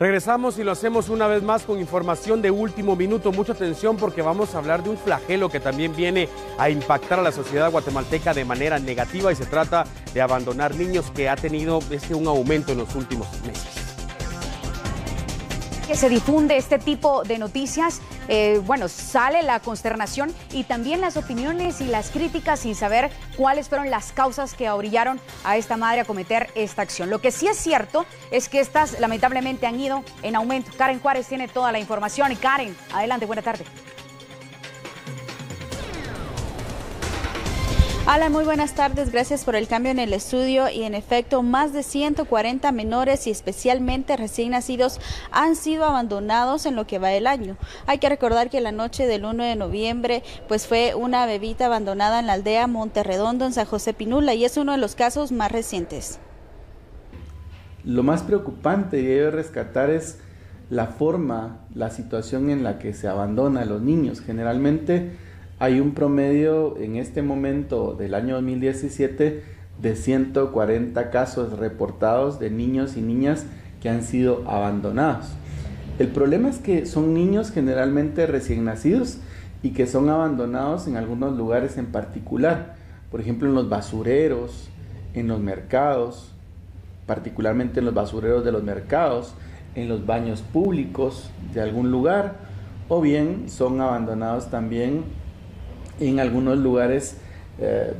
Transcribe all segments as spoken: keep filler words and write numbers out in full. Regresamos y lo hacemos una vez más con información de último minuto. Mucha atención porque vamos a hablar de un flagelo que también viene a impactar a la sociedad guatemalteca de manera negativa, y se trata de abandonar niños, que ha tenido este, un aumento en los últimos meses. Que se difunde este tipo de noticias, eh, bueno, sale la consternación y también las opiniones y las críticas sin saber cuáles fueron las causas que orillaron a esta madre a cometer esta acción. Lo que sí es cierto es que estas lamentablemente han ido en aumento. Karen Juárez tiene toda la información. Karen, adelante, buena tarde. Alan, muy buenas tardes, gracias por el cambio en el estudio. Y en efecto, más de ciento cuarenta menores y especialmente recién nacidos han sido abandonados en lo que va del año. Hay que recordar que la noche del uno de noviembre pues fue una bebita abandonada en la aldea Monterredondo en San José Pinula, y es uno de los casos más recientes. Lo más preocupante y debe rescatar es la forma, la situación en la que se abandona a los niños. Generalmente hay un promedio en este momento del año dos mil diecisiete de ciento cuarenta casos reportados de niños y niñas que han sido abandonados. El problema es que son niños generalmente recién nacidos y que son abandonados en algunos lugares en particular, por ejemplo en los basureros, en los mercados, particularmente en los basureros de los mercados, en los baños públicos de algún lugar, o bien son abandonados también en algunos lugares eh,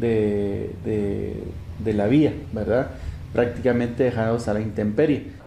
de, de, de la vía, ¿verdad? Prácticamente dejados a la intemperie.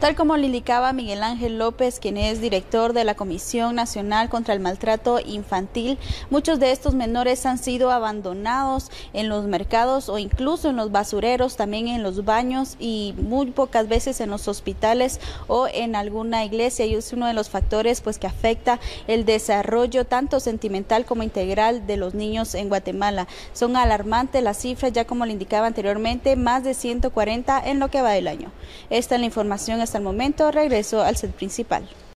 Tal como le indicaba Miguel Ángel López, quien es director de la Comisión Nacional contra el Maltrato Infantil, muchos de estos menores han sido abandonados en los mercados o incluso en los basureros, también en los baños y muy pocas veces en los hospitales o en alguna iglesia, y es uno de los factores pues que afecta el desarrollo tanto sentimental como integral de los niños en Guatemala. Son alarmantes las cifras, ya como le indicaba anteriormente, más de ciento cuarenta en lo que va del año. Esta es la información. Hasta el momento, regreso al set principal.